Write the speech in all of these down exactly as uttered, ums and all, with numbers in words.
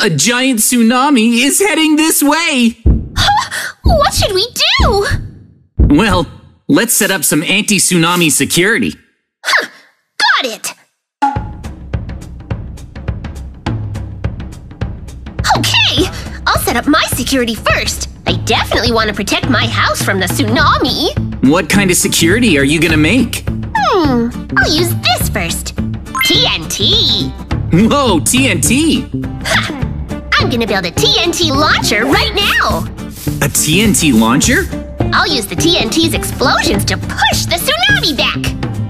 A giant tsunami is heading this way! What should we do? Well, let's set up some anti-tsunami security. Huh, got it! Okay, I'll set up my security first. I definitely want to protect my house from the tsunami. What kind of security are you gonna make? Hmm, I'll use this first. T N T! Whoa, T N T! Ha! I'm gonna build a T N T launcher right now! A T N T launcher? I'll use the T N T's explosions to push the tsunami back!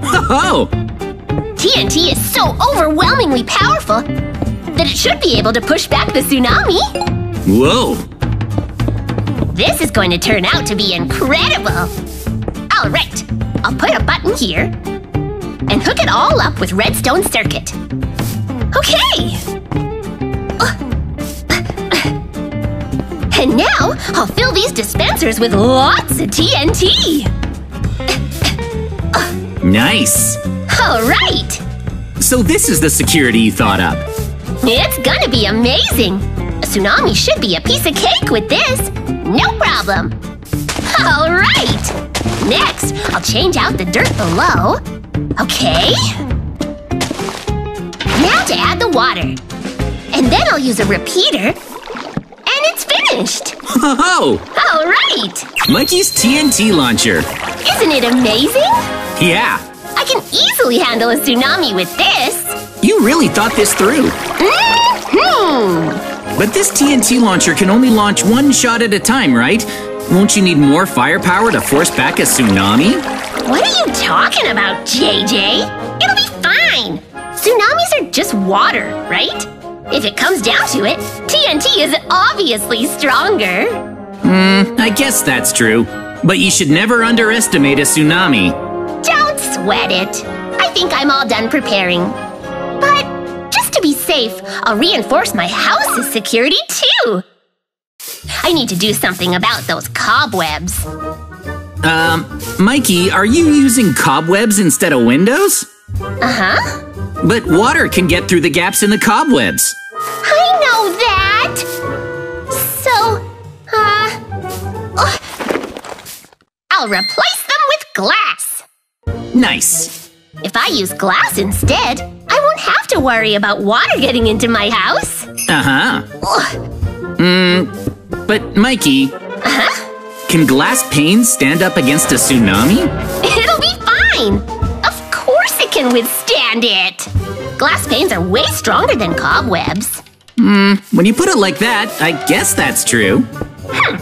Ho-ho! T N T is so overwhelmingly powerful that it should be able to push back the tsunami! Whoa! This is going to turn out to be incredible! Alright, I'll put a button here and hook it all up with redstone circuit. Okay! And now, I'll fill these dispensers with lots of T N T! Nice! Alright! So this is the security you thought up. It's gonna be amazing! A tsunami should be a piece of cake with this! No problem! Alright! Next, I'll change out the dirt below. Okay! Now to add the water. And then I'll use a repeater. And it's finished! Ho-ho! Alright! Mikey's T N T launcher. Isn't it amazing? Yeah! I can easily handle a tsunami with this! You really thought this through. Mm-hmm. But this T N T launcher can only launch one shot at a time, right? Won't you need more firepower to force back a tsunami? What are you talking about, J J? It'll be fine! Tsunamis are just water, right? If it comes down to it, T N T is obviously stronger. Hmm, I guess that's true. But you should never underestimate a tsunami. Don't sweat it. I think I'm all done preparing. But just to be safe, I'll reinforce my house's security too. I need to do something about those cobwebs. Um, Mikey, are you using cobwebs instead of windows? Uh-huh. But water can get through the gaps in the cobwebs. I know that! So, uh... Oh, I'll replace them with glass! Nice! If I use glass instead, I won't have to worry about water getting into my house! Uh-huh. Mmm, oh. But Mikey... Uh-huh? Can glass panes stand up against a tsunami? It'll be fine! Can withstand it. Glass panes are way stronger than cobwebs. Hmm, when you put it like that, I guess that's true. Hmm.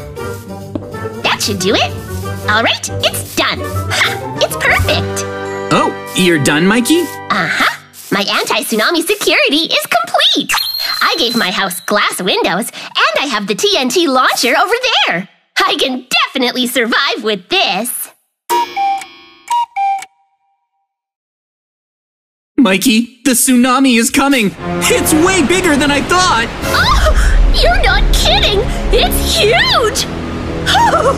That should do it. All right, it's done. Ha, it's perfect. Oh, you're done, Mikey? Uh-huh. My anti-tsunami security is complete. I gave my house glass windows, and I have the T N T launcher over there. I can definitely survive with this. Mikey, the tsunami is coming! It's way bigger than I thought! Oh! You're not kidding! It's huge! Oh,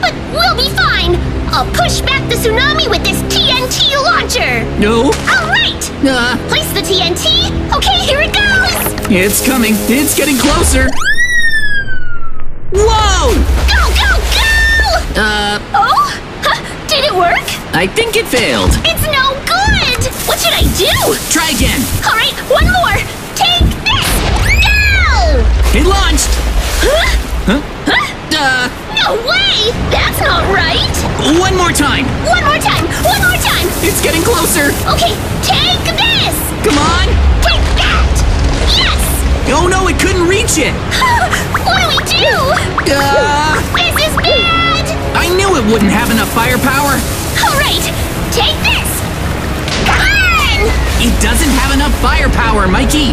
but we'll be fine! I'll push back the tsunami with this T N T launcher! No! Alright! Uh, Place the T N T! Okay, here it goes! It's coming! It's getting closer! Whoa! Go, go, go! Uh... Oh? Huh, did it work? I think it failed. It's no good! What should I do? Try again. All right, one more. Take this. Go! It launched. Huh? Huh? Huh? Uh. No way. That's not right. One more time. One more time. One more time. It's getting closer. Okay, take this. Come on. Take that. Yes. Oh no, it couldn't reach it. What do we do? Uh. This is bad. I knew it wouldn't have enough firepower. All right, take this. It doesn't have enough firepower, Mikey!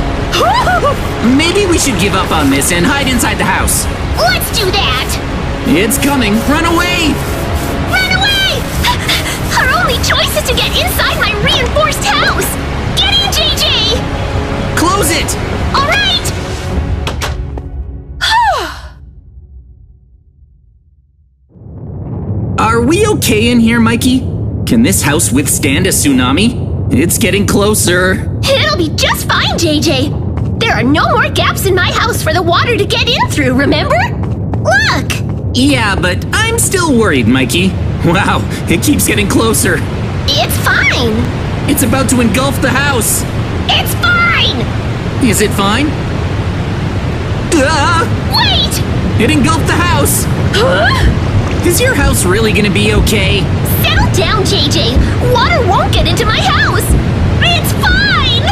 Maybe we should give up on this and hide inside the house. Let's do that! It's coming! Run away! Run away! Our only choice is to get inside my reinforced house! Get in, J J! Close it! All right! Are we okay in here, Mikey? Can this house withstand a tsunami? It's getting closer. It'll be just fine, J J. There are no more gaps in my house holes for the water to get in through, remember? Look! Yeah, but I'm still worried, Mikey. Wow, it keeps getting closer. It's fine. It's about to engulf the house. It's fine! Is it fine? Ah! Wait! It engulfed the house! Huh? Is your house really gonna be okay? Settle down, J J! Water won't get into my house! It's fine!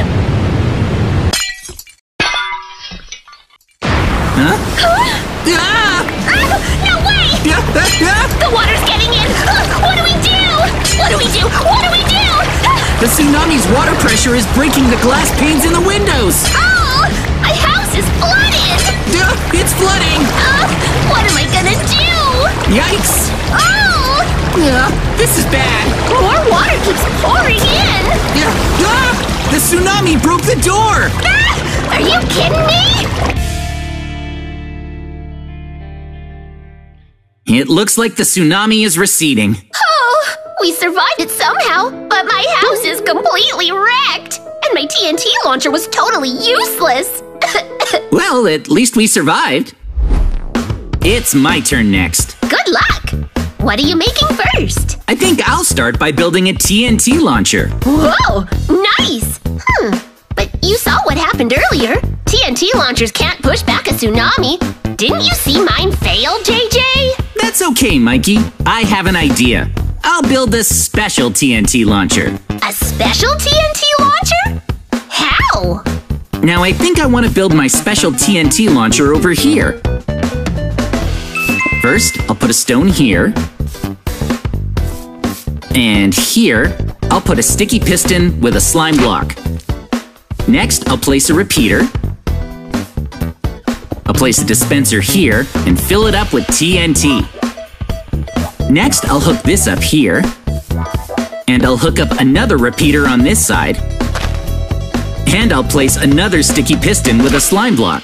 Huh? Huh? Ah! Ah! No way! Ah, ah, ah. The water's getting in! Ah, what do we do? What do we do? What do we do? Ah. The tsunami's water pressure is breaking the glass panes in the windows! Oh! My house is flooded! Ah, it's flooding! Ah, what am I gonna do? Yikes! Oh! Ah, this is bad! More water keeps pouring in! Ah, ah, the tsunami broke the door! Ah, are you kidding me? It looks like the tsunami is receding. Oh, we survived it somehow, but my house is completely wrecked. And my T N T launcher was totally useless. Well, at least we survived. It's my turn next. Good luck. What are you making first? I think I'll start by building a T N T launcher. Whoa, nice. Hmm, but you saw what happened earlier. T N T launchers can't push back a tsunami. Didn't you see mine fail, J J? That's okay, Mikey. I have an idea. I'll build a special T N T launcher. A special T N T launcher? How? Now, I think I want to build my special T N T launcher over here. First, I'll put a stone here. And here, I'll put a sticky piston with a slime block. Next, I'll place a repeater. I'll place a dispenser here and fill it up with T N T. Next, I'll hook this up here. And I'll hook up another repeater on this side. And I'll place another sticky piston with a slime block.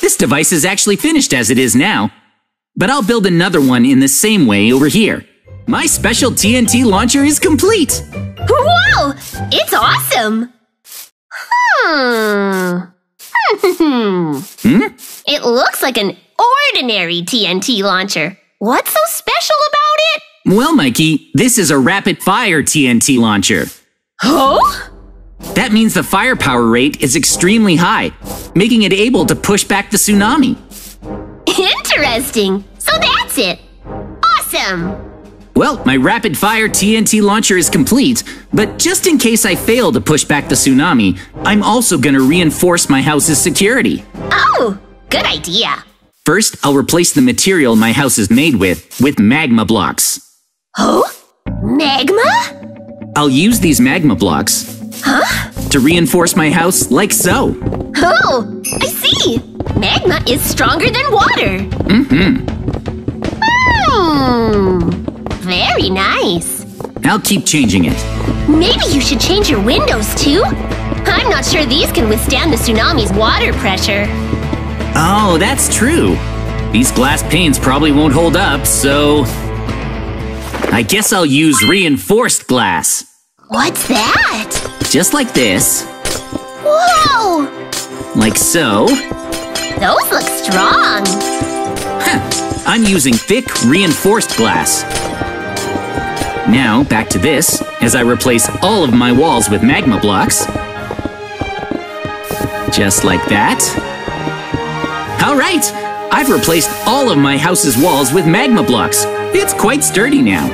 This device is actually finished as it is now. But I'll build another one in the same way over here. My special T N T launcher is complete! Whoa! It's awesome! Hmm... hmm? It looks like an ordinary T N T launcher. What's so special about it? Well, Mikey, this is a rapid-fire T N T launcher. Oh? That means the firepower rate is extremely high, making it able to push back the tsunami. Interesting. So that's it. Awesome. Well, my rapid-fire T N T launcher is complete, but just in case I fail to push back the tsunami, I'm also going to reinforce my house's security. Oh, good idea. First, I'll replace the material my house is made with, with magma blocks. Oh? Magma? I'll use these magma blocks. Huh? To reinforce my house like so. Oh, I see. Magma is stronger than water. Mm-hmm. Hmm. Very nice. I'll keep changing it. Maybe you should change your windows, too? I'm not sure these can withstand the tsunami's water pressure. Oh, that's true. These glass panes probably won't hold up, so... I guess I'll use reinforced glass. What's that? Just like this. Whoa! Like so. Those look strong. Huh. I'm using thick, reinforced glass. Now, back to this, as I replace all of my walls with magma blocks. Just like that. All right! I've replaced all of my house's walls with magma blocks. It's quite sturdy now.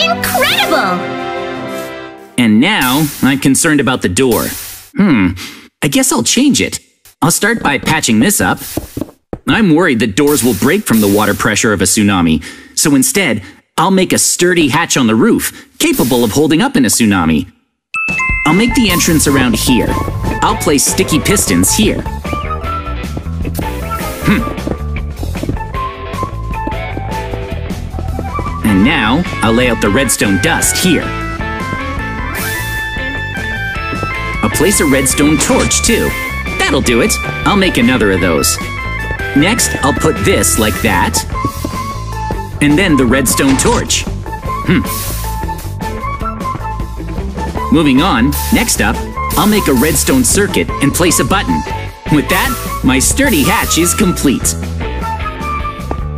Incredible! And now, I'm concerned about the door. Hmm, I guess I'll change it. I'll start by patching this up. I'm worried that doors will break from the water pressure of a tsunami, so instead, I'll make a sturdy hatch on the roof, capable of holding up in a tsunami. I'll make the entrance around here. I'll place sticky pistons here. Hmm. And now, I'll lay out the redstone dust here. I'll place a redstone torch too. That'll do it. I'll make another of those. Next, I'll put this like that. And then the redstone torch. Hmm. Moving on, next up, I'll make a redstone circuit and place a button. With that, My sturdy hatch is complete.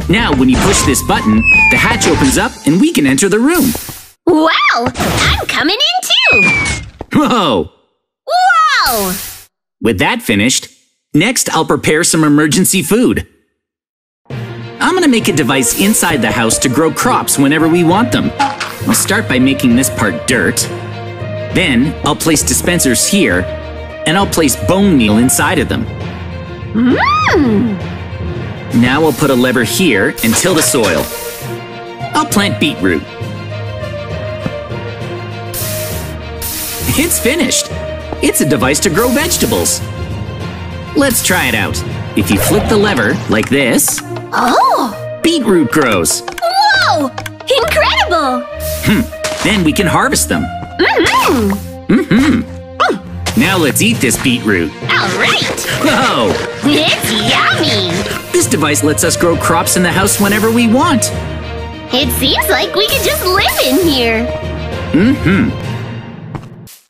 Now when you push this button, the hatch opens up and we can enter the room. Wow! I'm coming in too! Whoa! Whoa! With that finished, next I'll prepare some emergency food. I'm gonna make a device inside the house to grow crops whenever we want them. I'll start by making this part dirt. Then I'll place dispensers here, and I'll place bone meal inside of them. Mm. Now I'll put a lever here and till the soil. I'll plant beetroot. It's finished! It's a device to grow vegetables. Let's try it out. If you flip the lever like this, oh! Beetroot grows. Whoa! Incredible! Hmm. Then we can harvest them. Mm-hmm. Mm-hmm. Mm. Now let's eat this beetroot. All right. Whoa! It's yummy. This device lets us grow crops in the house whenever we want. It seems like we could just live in here. Mm-hmm.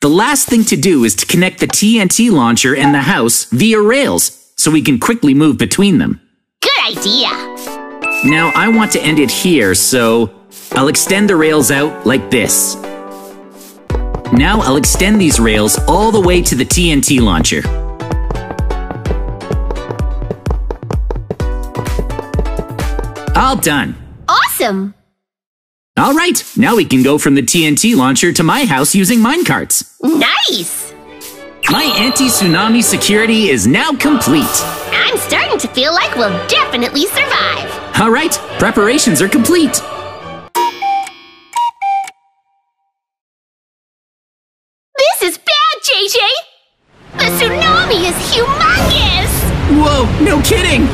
The last thing to do is to connect the T N T launcher and the house via rails so we can quickly move between them. Good idea. Now I want to end it here, so I'll extend the rails out like this. Now I'll extend these rails all the way to the T N T launcher. All done. Awesome. All right, now we can go from the T N T launcher to my house using minecarts. Nice. My anti-tsunami security is now complete. I'm starting to feel like we'll definitely survive. All right, preparations are complete. J J, the tsunami is humongous! Whoa, no kidding!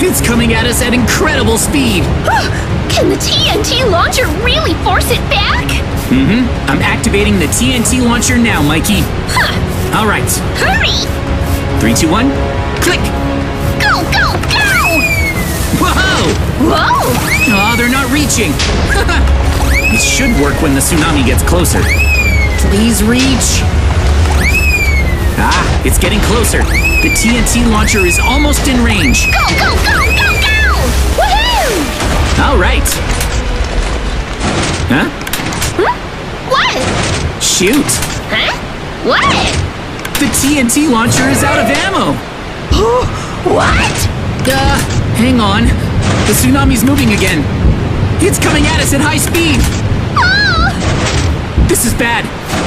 It's coming at us at incredible speed! Can the T N T launcher really force it back? Mm-hmm. I'm activating the T N T launcher now, Mikey. Huh. All right. Hurry! Three, two, one, click! Go, go, go! Whoa! Whoa! Aw, oh, they're not reaching. It should work when the tsunami gets closer. Please reach. Ah, it's getting closer. The T N T launcher is almost in range. Go, go, go, go, go! Woohoo! All right. Huh? Huh? What? Shoot. Huh? What? The T N T launcher is out of ammo. What? Uh, hang on. The tsunami's moving again. It's coming at us at high speed. Oh! This is bad.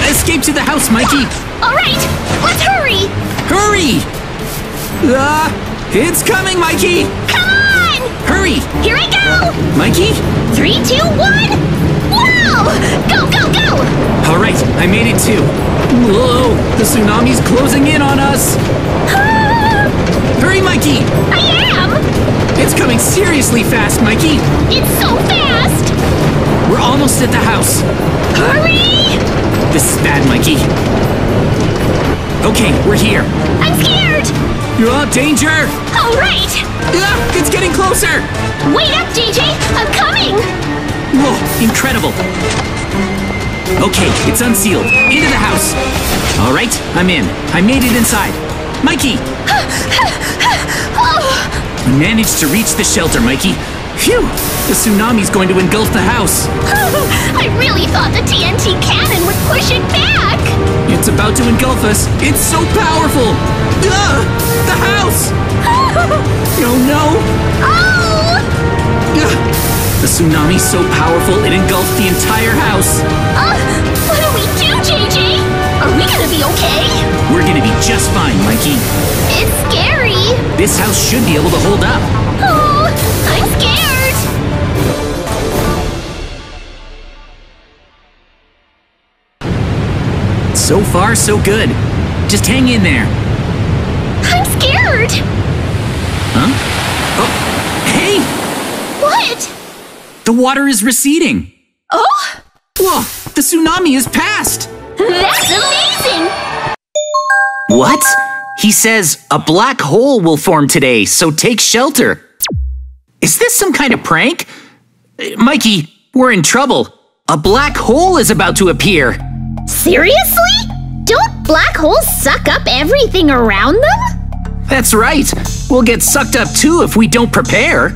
Escape to the house, Mikey. All right, let's hurry! Hurry! Ah, uh, it's coming, Mikey! Come on! Hurry! Here I go! Mikey? Three, two, one! Whoa! Go, go, go! All right, I made it too. Whoa, the tsunami's closing in on us! Ah! Hurry, Mikey! I am! It's coming seriously fast, Mikey! It's so fast! We're almost at the house. Hurry! This is bad, Mikey. Okay, we're here. I'm scared! Oh, danger! All right! Ah, it's getting closer! Wait up, J J! I'm coming! Whoa, incredible! Okay, it's unsealed. Into the house! All right, I'm in. I made it inside. Mikey! Oh. We managed to reach the shelter, Mikey. Phew! The tsunami's going to engulf the house. I really thought the T N T cannon would push it back. It's about to engulf us. It's so powerful. Ugh! The house! Oh no! Oh! Ugh. The tsunami's so powerful it engulfed the entire house. Uh, what do we do, J J? Are we gonna be okay? We're gonna be just fine, Mikey. It's scary. This house should be able to hold up. Oh, I'm scared. So far, so good. Just hang in there. I'm scared. Huh? Oh, hey! What? The water is receding. Oh! Whoa, the tsunami is past. That's amazing! What? He says a black hole will form today, so take shelter. Is this some kind of prank? Mikey, we're in trouble. A black hole is about to appear. Seriously? Don't black holes suck up everything around them? That's right! We'll get sucked up too if we don't prepare!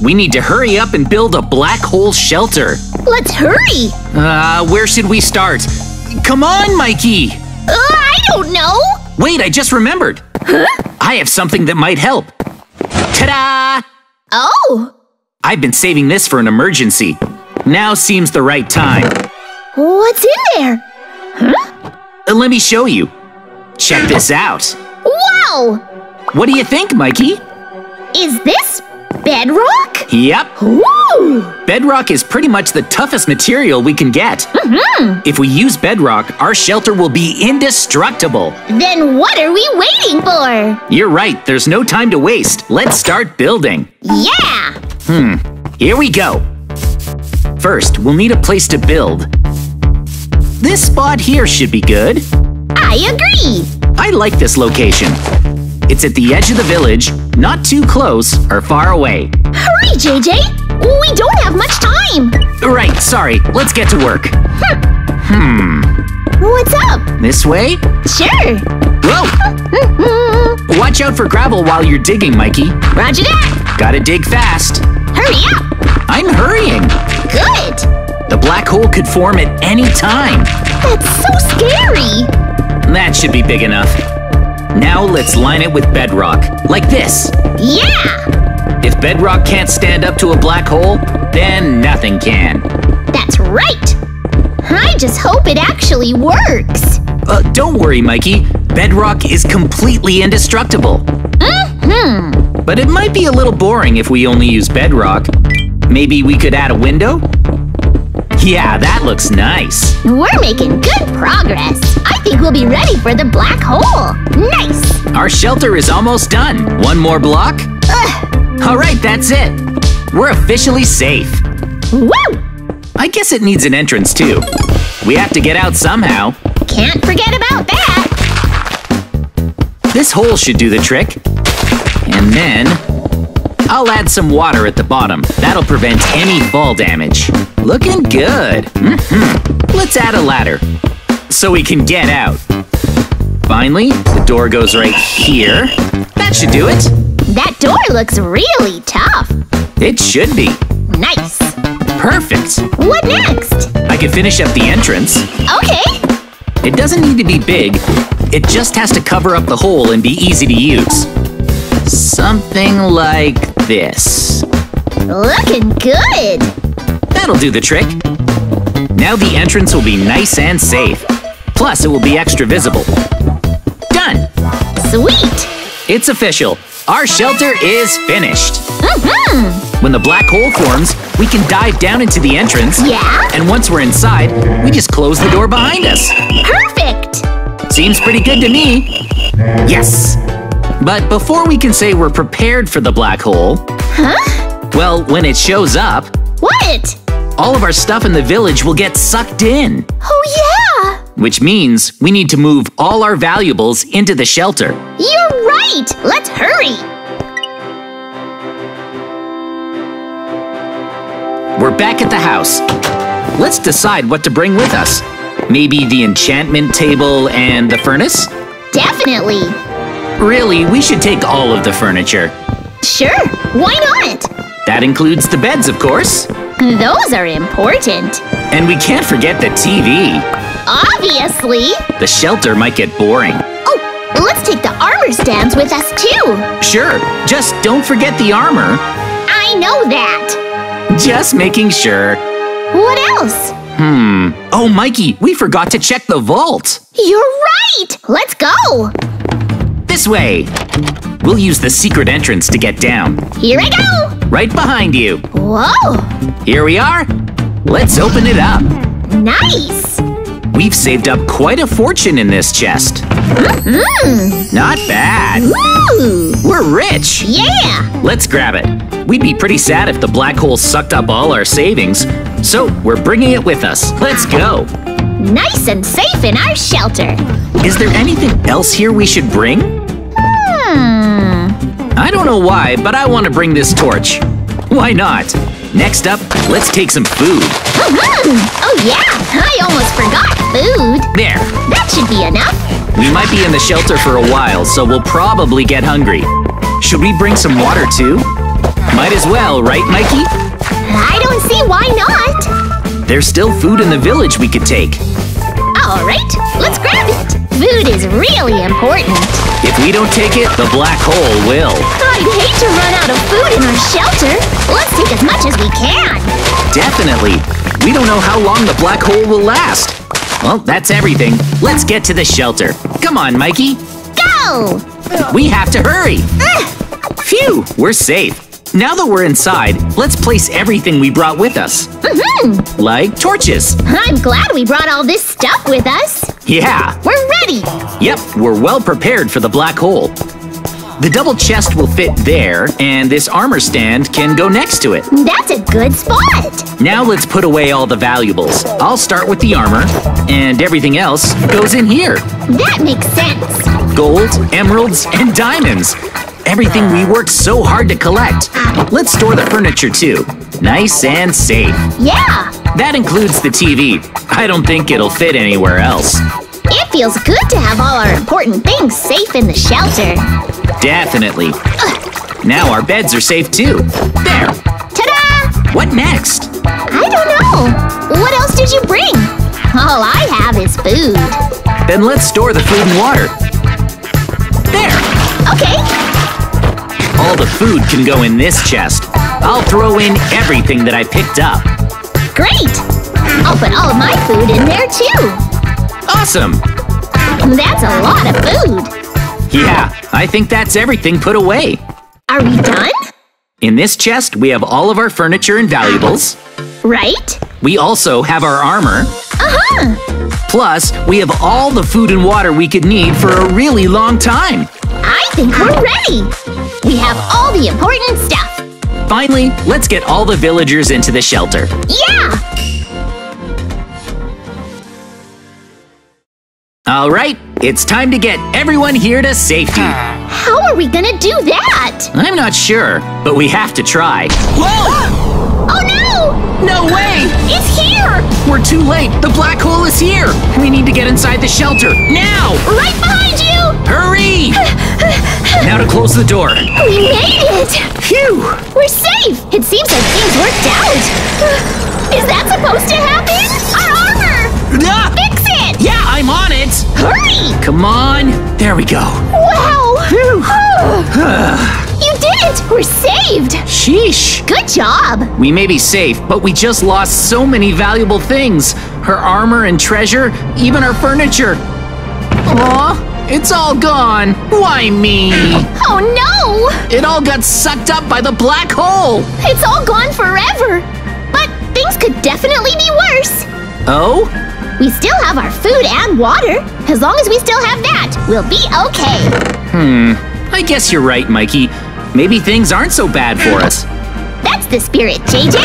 We need to hurry up and build a black hole shelter! Let's hurry! Uh, where should we start? Come on, Mikey! Uh, I don't know! Wait, I just remembered! Huh? I have something that might help! Ta-da! Oh! I've been saving this for an emergency. Now seems the right time. What's in there? Huh? Uh, let me show you. Check this out. Wow! What do you think, Mikey? Is this bedrock? Yep. Ooh. Bedrock is pretty much the toughest material we can get. Mm-hmm. If we use bedrock, our shelter will be indestructible. Then what are we waiting for? You're right. There's no time to waste. Let's start building. Yeah! Hmm. Here we go. First, we'll need a place to build. This spot here should be good. I agree! I like this location. It's at the edge of the village, not too close or far away. Hurry, J J! We don't have much time! Right, sorry. Let's get to work. Hmm. What's up? This way? Sure. Whoa! Watch out for gravel while you're digging, Mikey. Roger that! Gotta dig fast. Hurry up! I'm hurrying. Good! The black hole could form at any time. That's so scary! That should be big enough. Now let's line it with bedrock, like this. Yeah! If bedrock can't stand up to a black hole, then nothing can. That's right! I just hope it actually works. Uh, don't worry, Mikey. Bedrock is completely indestructible. Mm-hmm. But it might be a little boring if we only use bedrock. Maybe we could add a window? Yeah, that looks nice. We're making good progress. I think we'll be ready for the black hole. Nice. Our shelter is almost done. One more block. Ugh. All right, that's it. We're officially safe. Woo! I guess it needs an entrance, too. We have to get out somehow. Can't forget about that. This hole should do the trick. And then I'll add some water at the bottom. That'll prevent any fall damage. Looking good. Mm-hmm. Let's add a ladder so we can get out. Finally, the door goes right here. That should do it. That door looks really tough. It should be. Nice. Perfect. What next? I could finish up the entrance. Okay. It doesn't need to be big. It just has to cover up the hole and be easy to use. Something like this. Looking good! That'll do the trick. Now the entrance will be nice and safe. Plus, it will be extra visible. Done! Sweet! It's official. Our shelter is finished. Mm-hmm. When the black hole forms, we can dive down into the entrance. Yeah? And once we're inside, we just close the door behind us. Perfect! Seems pretty good to me. Yes! But before we can say we're prepared for the black hole... Huh? Well, when it shows up... What? All of our stuff in the village will get sucked in. Oh, yeah! Which means we need to move all our valuables into the shelter. You're right! Let's hurry! We're back at the house. Let's decide what to bring with us. Maybe the enchantment table and the furnace? Definitely! Really, we should take all of the furniture. Sure, why not? That includes the beds, of course. Those are important. And we can't forget the T V. Obviously. The shelter might get boring. Oh, let's take the armor stands with us, too. Sure, just don't forget the armor. I know that. Just making sure. What else? Hmm. Oh, Mikey, we forgot to check the vault. You're right. Let's go. This way! We'll use the secret entrance to get down. Here I go! Right behind you. Whoa! Here we are. Let's open it up. Nice! We've saved up quite a fortune in this chest. Mm-hmm. Not bad. Woo. We're rich. Yeah! Let's grab it. We'd be pretty sad if the black hole sucked up all our savings. So we're bringing it with us. Let's go. Nice and safe in our shelter. Is there anything else here we should bring? Hmm. I don't know why, but I want to bring this torch. Why not? Next up, let's take some food. Mm-hmm. Oh yeah, I almost forgot food. There. That should be enough. We might be in the shelter for a while, so we'll probably get hungry. Should we bring some water too? Might as well, right, Mikey? I don't see why not. There's still food in the village we could take. Alright, let's grab it. Food is really important. If we don't take it, the black hole will. I'd hate to run out of food in our shelter. Let's take as much as we can. Definitely. We don't know how long the black hole will last. Well, that's everything. Let's get to the shelter. Come on, Mikey. Go! We have to hurry. Ugh. Phew, we're safe. Now that we're inside, let's place everything we brought with us. Mm-hmm. Like torches. I'm glad we brought all this stuff with us. Yeah. We're ready. Yep, we're well prepared for the black hole. The double chest will fit there, and this armor stand can go next to it. That's a good spot. Now let's put away all the valuables. I'll start with the armor, and everything else goes in here. That makes sense. Gold, emeralds, and diamonds. Everything we worked so hard to collect. Let's store the furniture too. Nice and safe. Yeah! That includes the T V. I don't think it'll fit anywhere else. It feels good to have all our important things safe in the shelter. Definitely. Ugh. Now our beds are safe too. There! Ta-da! What next? I don't know. What else did you bring? All I have is food. Then let's store the food and water. There! Okay. All the food can go in this chest. I'll throw in everything that I picked up. Great! I'll put all of my food in there too. Awesome! That's a lot of food. Yeah, I think that's everything put away. Are we done? In this chest, we have all of our furniture and valuables. Right? We also have our armor. Uh-huh! Plus, we have all the food and water we could need for a really long time. I think we're ready! We have all the important stuff! Finally, let's get all the villagers into the shelter. Yeah! Alright, it's time to get everyone here to safety. How are we gonna do that? I'm not sure, but we have to try. Whoa! Oh no! No way! It's here! We're too late! The black hole is here! We need to get inside the shelter, now! Right behind you! Hurry! Now to close the door. We made it! Phew! We're safe! It seems like things worked out. Is that supposed to happen? Our armor! Ah! Fix it! Yeah, I'm on it! Hurry! Come on! There we go. Wow! Phew! You did it! We're saved! Sheesh! Good job! We may be safe, but we just lost so many valuable things. Her armor and treasure, even our furniture. Aw! It's all gone! Why me? Oh no! It all got sucked up by the black hole! It's all gone forever! But things could definitely be worse! Oh? We still have our food and water. As long as we still have that, we'll be okay. Hmm, I guess you're right, Mikey. Maybe things aren't so bad for us. That's the spirit, J J!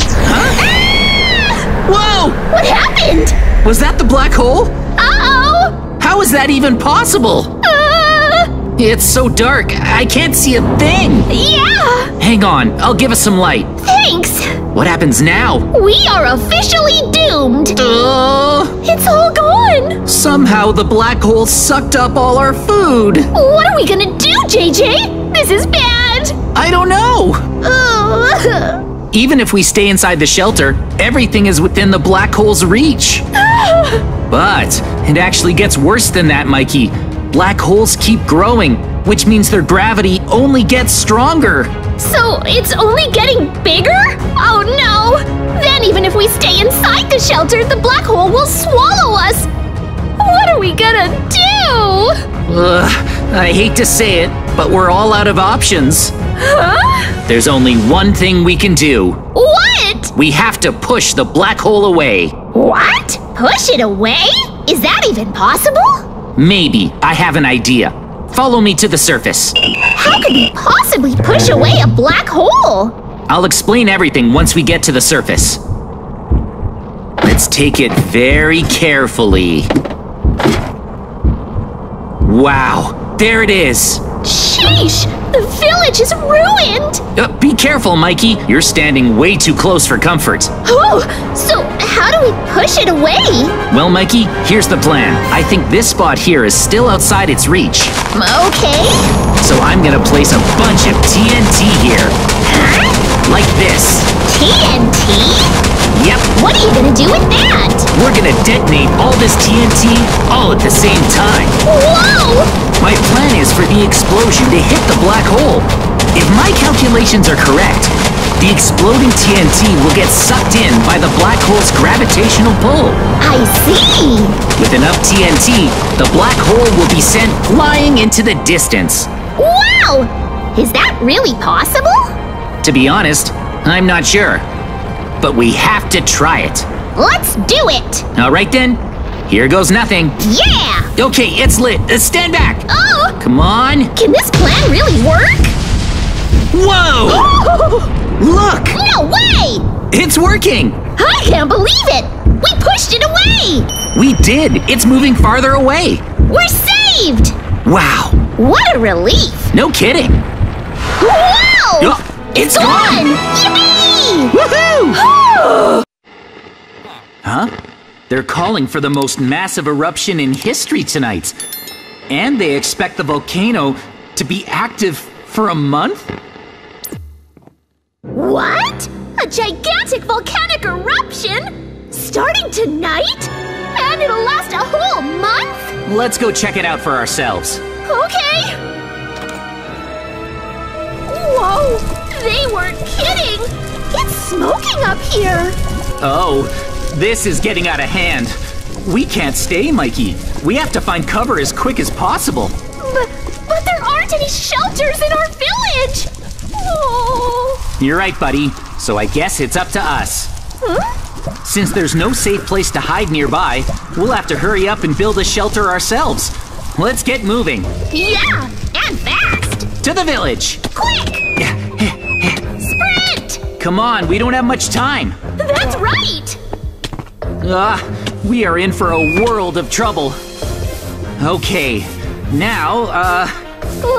Huh? Ah! Whoa! What happened? Was that the black hole? Uh-oh! How is that even possible? Uh, it's so dark, I can't see a thing! Yeah! Hang on, I'll give us some light. Thanks! What happens now? We are officially doomed! Uh, it's all gone! Somehow the black hole sucked up all our food! What are we gonna do, J J? This is bad! I don't know! Uh. Even if we stay inside the shelter, everything is within the black hole's reach. But it actually gets worse than that, Mikey. Black holes keep growing, which means their gravity only gets stronger. So it's only getting bigger? Oh no! Then even if we stay inside the shelter, the black hole will swallow us. What are we gonna do? Ugh, I hate to say it, but we're all out of options. Huh? There's only one thing we can do. What? We have to push the black hole away. What? Push it away? Is that even possible? Maybe. I have an idea. Follow me to the surface. How could we possibly push away a black hole? I'll explain everything once we get to the surface. Let's take it very carefully. Wow. There it is. Sheesh! The village is ruined! Uh, be careful, Mikey. You're standing way too close for comfort. Oh, so how do we push it away? Well, Mikey, here's the plan. I think this spot here is still outside its reach. Okay. So I'm gonna place a bunch of T N T here. Huh? Like this. T N T? Yep. What are you gonna do with that? We're gonna detonate all this T N T all at the same time. Whoa! My plan is for the explosion to hit the black hole. If my calculations are correct, the exploding T N T will get sucked in by the black hole's gravitational pull. I see! With enough T N T, the black hole will be sent flying into the distance. Wow! Is that really possible? To be honest, I'm not sure. But we have to try it. Let's do it! Alright then, here goes nothing. Yeah! Okay, it's lit. Uh, stand back! Oh! Come on! Can this plan really work? Whoa! Look! No way! It's working! I can't believe it! We pushed it away! We did! It's moving farther away! We're saved! Wow! What a relief! No kidding! Whoa! Oh, it's, it's gone! gone. Yippee! Woohoo! Huh? They're calling for the most massive eruption in history tonight. And they expect the volcano to be active for a month? What? A gigantic volcanic eruption? Starting tonight? And it'll last a whole month? Let's go check it out for ourselves. Okay. Whoa! They weren't kidding! It's smoking up here! Oh, this is getting out of hand. We can't stay, Mikey. We have to find cover as quick as possible. But, but there aren't any shelters in our village! Oh. You're right, buddy. So I guess it's up to us. Huh? Since there's no safe place to hide nearby, we'll have to hurry up and build a shelter ourselves. Let's get moving. Yeah, and fast! To the village! Quick! Come on, we don't have much time. That's right! Ah, uh, we are in for a world of trouble. Okay, now, uh...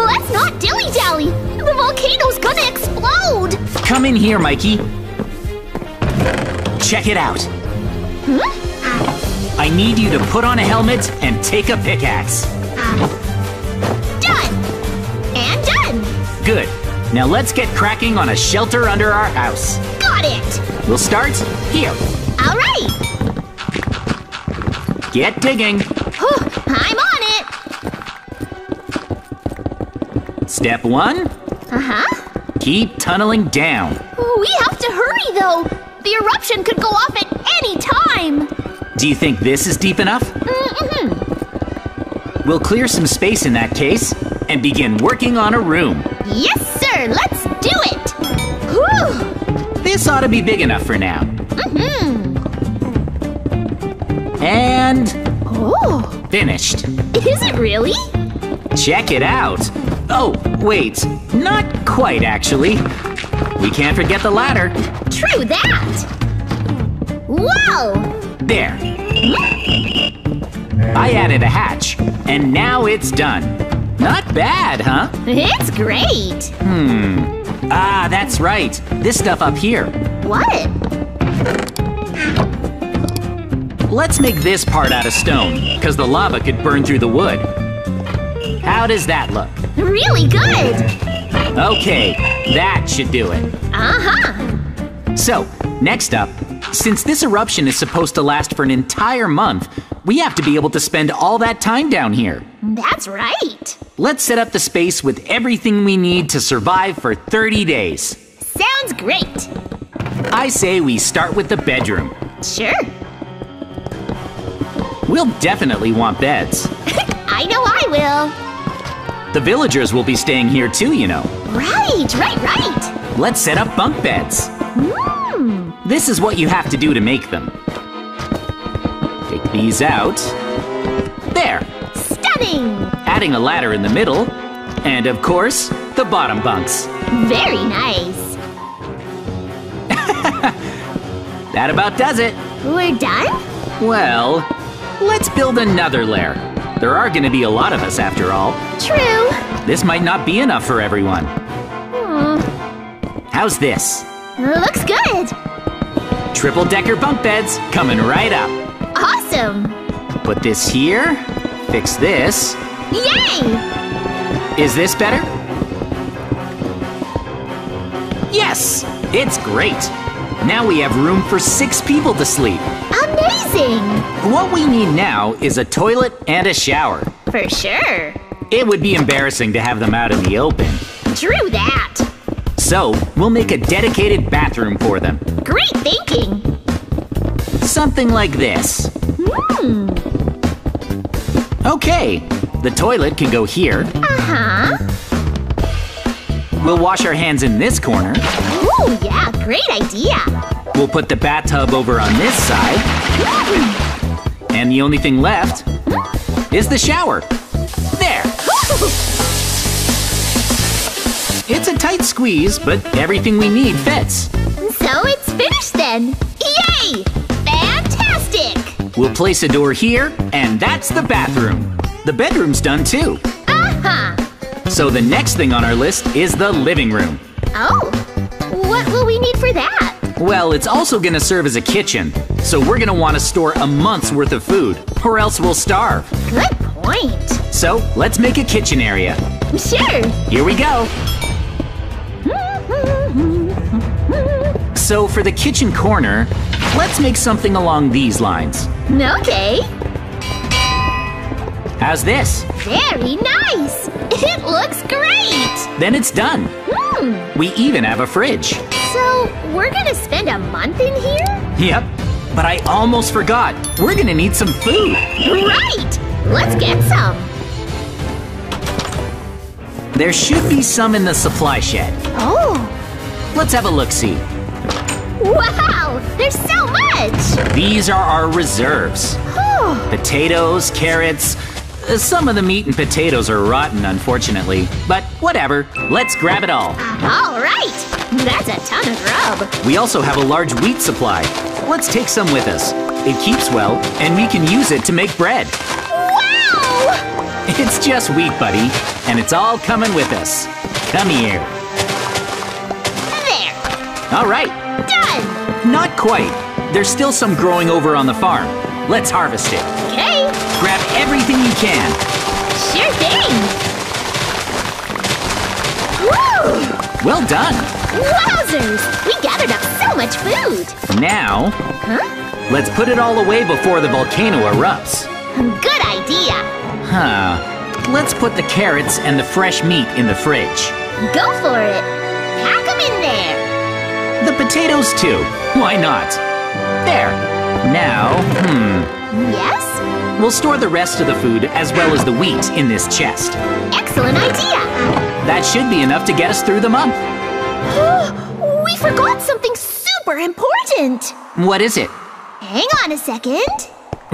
let's not dilly-dally! The volcano's gonna explode! Come in here, Mikey. Check it out. Huh? I need you to put on a helmet and take a pickaxe. Uh, done! And done! Good. Now let's get cracking on a shelter under our house. Got it! We'll start here. All right. Get digging. Whew, I'm on it. Step one. Uh-huh. Keep tunneling down. We have to hurry, though. The eruption could go off at any time. Do you think this is deep enough? Mm-hmm. We'll clear some space in that case and begin working on a room. Yes, sir! Let's do it! Whew. This ought to be big enough for now. Mm-hmm. And... oh! Finished. Is it really? Check it out! Oh, wait. Not quite, actually. We can't forget the ladder. True that! Whoa! There. I added a hatch, and now it's done. Not bad, huh? It's great! Hmm. Ah, that's right. This stuff up here. What? Let's make this part out of stone, because the lava could burn through the wood. How does that look? Really good! Okay, that should do it. Uh-huh. So, next up, since this eruption is supposed to last for an entire month, we have to be able to spend all that time down here. That's right. Let's set up the space with everything we need to survive for thirty days. Sounds great. I say we start with the bedroom. Sure. We'll definitely want beds. I know I will. The villagers will be staying here too, you know. Right, right, right. Let's set up bunk beds. Mm. This is what you have to do to make them. Take these out. There. Stunning! Adding a ladder in the middle. And of course, the bottom bunks. Very nice. That about does it. We're done? Well, let's build another lair. There are gonna be a lot of us after all. True. This might not be enough for everyone. Hmm. How's this? Looks good. Triple-decker bunk beds coming right up. Awesome. Put this here. Fix this. Yay! Is this better? Yes! It's great! Now we have room for six people to sleep. Amazing! What we need now is a toilet and a shower. For sure. It would be embarrassing to have them out in the open. True that. So, we'll make a dedicated bathroom for them. Great thinking! Something like this. Hmm. Okay, the toilet can go here. Uh-huh. We'll wash our hands in this corner. Ooh, yeah, great idea. We'll put the bathtub over on this side. Mm. And the only thing left mm. is the shower. There. It's a tight squeeze, but everything we need fits. So it's finished then. Yay! Fantastic! We'll place a door here, and that's the bathroom. The bedroom's done too. Uh-huh. So the next thing on our list is the living room. Oh, what will we need for that? Well, it's also gonna serve as a kitchen. So we're gonna wanna store a month's worth of food, or else we'll starve. Good point. So let's make a kitchen area. Sure. Here we go. So for the kitchen corner, let's make something along these lines. Okay. How's this? Very nice. It looks great. Then it's done. Mm. We even have a fridge. So we're gonna spend a month in here? Yep. But I almost forgot. We're gonna need some food. Right. Let's get some. There should be some in the supply shed. Oh. Let's have a look-see. Wow, there's so much! These are our reserves. Oh. Potatoes, carrots. Some of the meat and potatoes are rotten, unfortunately. But whatever, let's grab it all. All right, that's a ton of grub. We also have a large wheat supply. Let's take some with us. It keeps well, and we can use it to make bread. Wow! It's just wheat, buddy, and it's all coming with us. Come here. There. All right. Done! Not quite. There's still some growing over on the farm. Let's harvest it. Okay. Grab everything you can. Sure thing. Woo! Well done. Wowzers! We gathered up so much food. Now, huh? Let's put it all away before the volcano erupts. Good idea. Huh. Let's put the carrots and the fresh meat in the fridge. Go for it. Pack them in there. The potatoes, too. Why not? There. Now, hmm. Yes? We'll store the rest of the food as well as the wheat in this chest. Excellent idea! That should be enough to get us through the month. We forgot something super important! What is it? Hang on a second.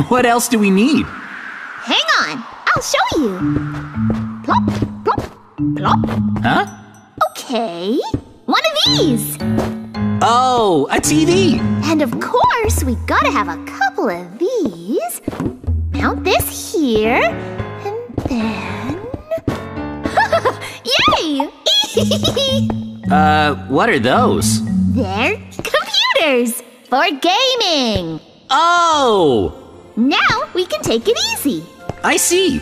What else do we need? Hang on. I'll show you. Plop, plop, plop. Huh? Okay. One of these. Oh, a T V! And of course, we gotta have a couple of these. Mount this here, and then... Yay! uh, what are those? They're computers for gaming! Oh! Now we can take it easy. I see.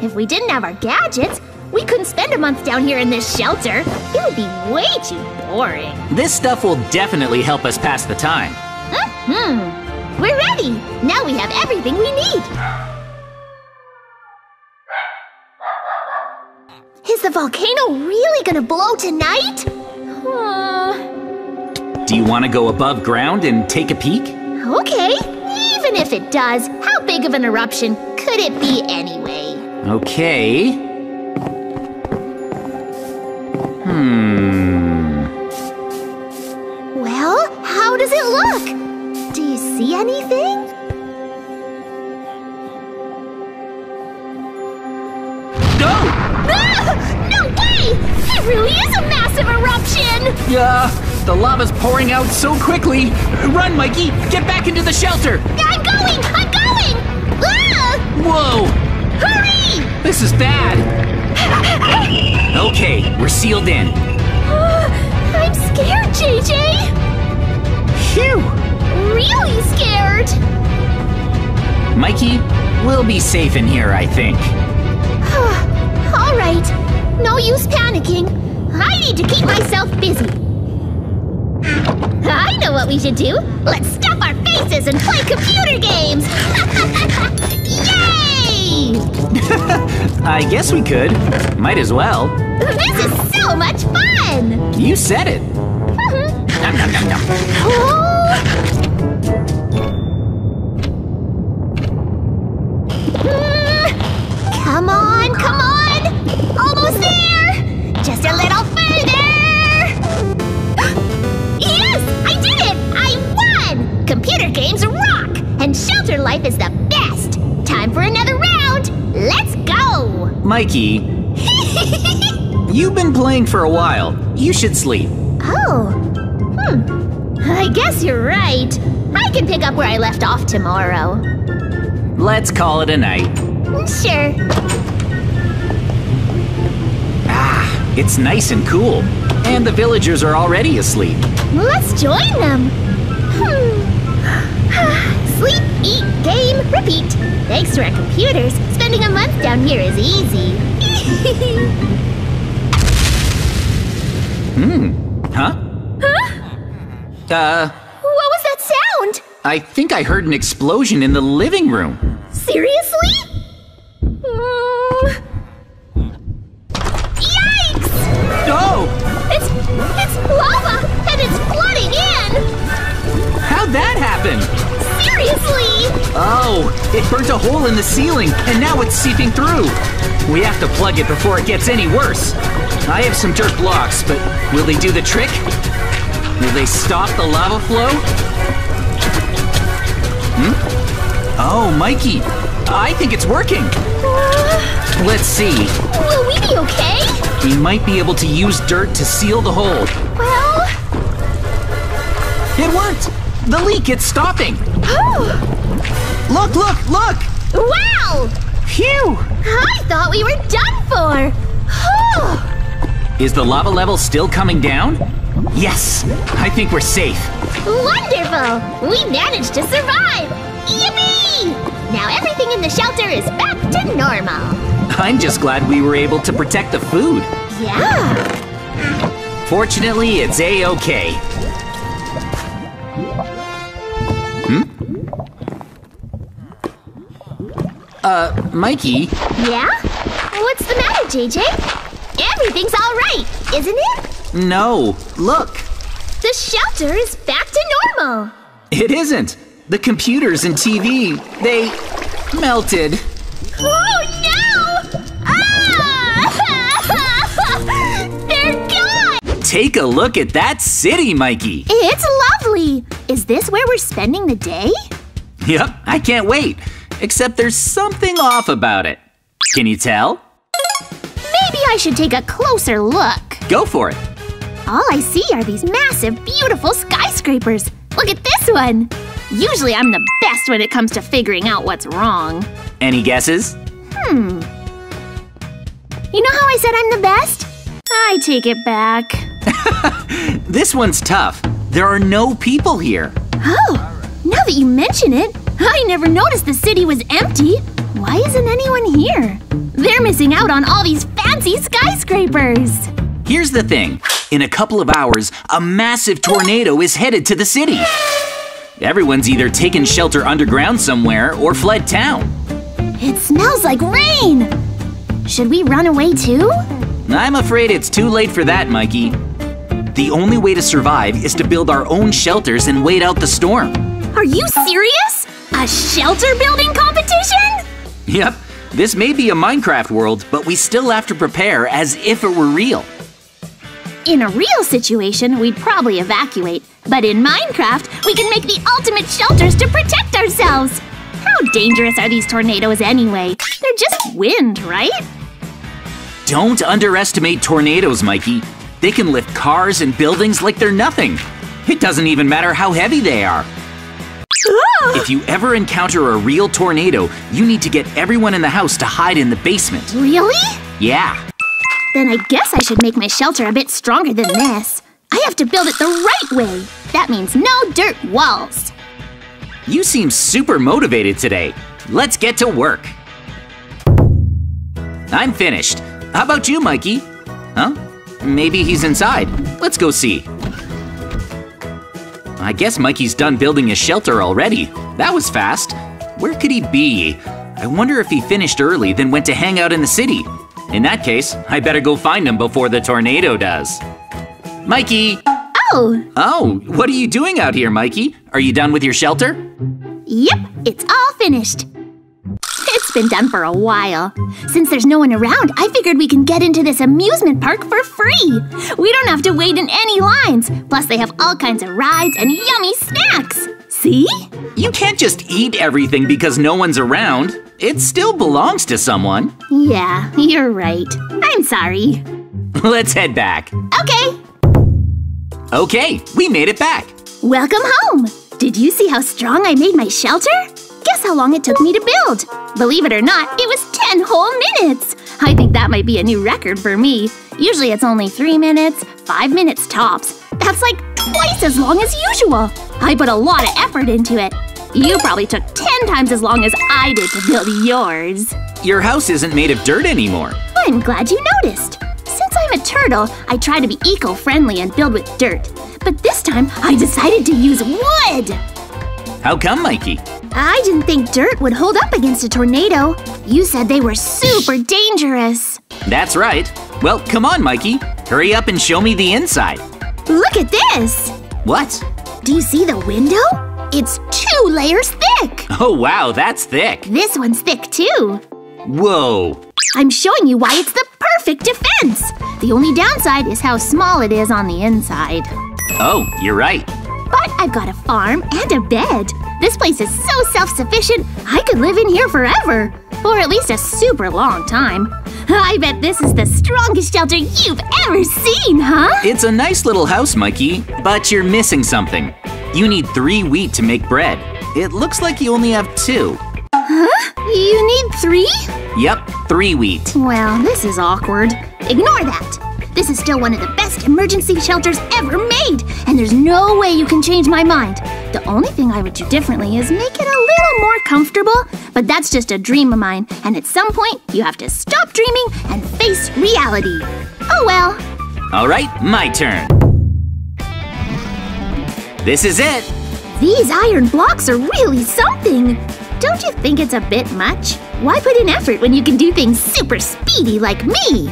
If we didn't have our gadgets, we couldn't spend a month down here in this shelter. It would be way too boring. This stuff will definitely help us pass the time. Mm-hmm. We're ready. Now we have everything we need. Is the volcano really gonna blow tonight? Uh... Do you want to go above ground and take a peek? Okay. Even if it does, how big of an eruption could it be anyway? Okay. Hmm. Well, how does it look? Do you see anything? No! No! No way! It really is a massive eruption! Yeah, the lava's pouring out so quickly. Run, Mikey! Get back into the shelter! I'm going! I'm going! Ah! Whoa! Hurry! This is bad. Okay, we're sealed in. Uh, I'm scared, J J. Phew. Really scared. Mikey, we'll be safe in here, I think. All right. No use panicking. I need to keep myself busy. I know what we should do. Let's stuff our faces and play computer games. Yay! I guess we could. Might as well. This is so much fun! You said it. Nom, nom, nom, nom. Oh. Come on, come on! Almost there! Just a little further! Yes! I did it! I won! Computer games rock! And shelter life is the best! Time for another round! Let's go! Mikey, you've been playing for a while. You should sleep. Oh. Hmm. I guess you're right. I can pick up where I left off tomorrow. Let's call it a night. Sure. Ah, it's nice and cool. And the villagers are already asleep. Let's join them. Hmm. Sleep, eat, game, repeat. Thanks to our computers, spending a month down here is easy. Hmm. Huh? Huh? Uh. What was that sound? I think I heard an explosion in the living room. Seriously? Yikes! No! It's, it's lava, and it's flooding in! How'd that happen? Seriously! Oh, it burnt a hole in the ceiling, and now it's seeping through. We have to plug it before it gets any worse. I have some dirt blocks, but will they do the trick? Will they stop the lava flow? Hmm? Oh, Mikey, I think it's working. Uh, Let's see. Will we be okay? We might be able to use dirt to seal the hole. Well... It worked! The leak, it's stopping! Oh! Look, look, look! Wow! Phew! I thought we were done for! Oh. Is the lava level still coming down? Yes! I think we're safe. Wonderful! We managed to survive! Yippee! Now everything in the shelter is back to normal. I'm just glad we were able to protect the food. Yeah. Fortunately, it's A-okay. Hmm? Uh, Mikey? Yeah? What's the matter, J J? Everything's all right, isn't it? No. Look. The shelter is back to normal. It isn't. The computers and T V, they melted. Oh no! Ah! They're gone! Take a look at that city, Mikey. It's lovely. Is this where we're spending the day? Yep, I can't wait. Except there's something off about it. Can you tell? Maybe I should take a closer look. Go for it. All I see are these massive, beautiful skyscrapers. Look at this one. Usually I'm the best when it comes to figuring out what's wrong. Any guesses? Hmm. You know how I said I'm the best? I take it back. This one's tough. There are no people here. Oh, now that you mention it, I never noticed the city was empty. Why isn't anyone here? They're missing out on all these fancy skyscrapers. Here's the thing. In a couple of hours, a massive tornado is headed to the city. Everyone's either taken shelter underground somewhere or fled town. It smells like rain! Should we run away too? I'm afraid it's too late for that, Mikey. The only way to survive is to build our own shelters and wait out the storm. Are you serious? A shelter building competition? Yep. This may be a Minecraft world, but we still have to prepare as if it were real. In a real situation, we'd probably evacuate. But in Minecraft, we can make the ultimate shelters to protect ourselves! How dangerous are these tornadoes anyway? They're just wind, right? Don't underestimate tornadoes, Mikey. They can lift cars and buildings like they're nothing. It doesn't even matter how heavy they are. If you ever encounter a real tornado, you need to get everyone in the house to hide in the basement. Really? Yeah. Then I guess I should make my shelter a bit stronger than this. I have to build it the right way. That means no dirt walls. You seem super motivated today. Let's get to work. I'm finished. How about you, Mikey? Huh? Maybe he's inside. Let's go see. I guess Mikey's done building his shelter already. That was fast. Where could he be? I wonder if he finished early, then went to hang out in the city. In that case, I better go find him before the tornado does. Mikey! Oh! Oh, what are you doing out here, Mikey? Are you done with your shelter? Yep, it's all finished. It's been done for a while. Since there's no one around, I figured we can get into this amusement park for free. We don't have to wait in any lines. Plus, they have all kinds of rides and yummy snacks. See? You can't just eat everything because no one's around. It still belongs to someone. Yeah, you're right. I'm sorry. Let's head back. Okay. Okay, we made it back. Welcome home. Did you see how strong I made my shelter? Guess how long it took me to build. Believe it or not, it was ten whole minutes. I think that might be a new record for me. Usually it's only three minutes, five minutes tops. That's like twice as long as usual. I put a lot of effort into it. You probably took ten times as long as I did to build yours. Your house isn't made of dirt anymore. I'm glad you noticed. Since I'm a turtle, I try to be eco-friendly and build with dirt. But this time, I decided to use wood. How come, Mikey? I didn't think dirt would hold up against a tornado. You said they were super dangerous. That's right. Well, come on, Mikey. Hurry up and show me the inside. Look at this. What? Do you see the window? It's two layers thick. Oh, wow, that's thick. This one's thick, too. Whoa. I'm showing you why it's the perfect defense. The only downside is how small it is on the inside. Oh, you're right. But I've got a farm and a bed. This place is so self-sufficient, I could live in here forever. Or at least a super long time. I bet this is the strongest shelter you've ever seen, huh? It's a nice little house, Mikey, but you're missing something. You need three wheat to make bread. It looks like you only have two. Huh? You need three? Yep, three wheat. Well, this is awkward. Ignore that. This is still one of the best emergency shelters ever made, and there's no way you can change my mind. The only thing I would do differently is make it a little more comfortable, but that's just a dream of mine, and at some point, you have to stop dreaming and face reality. Oh well. All right, my turn. This is it. These iron blocks are really something. Don't you think it's a bit much? Why put in effort when you can do things super speedy like me?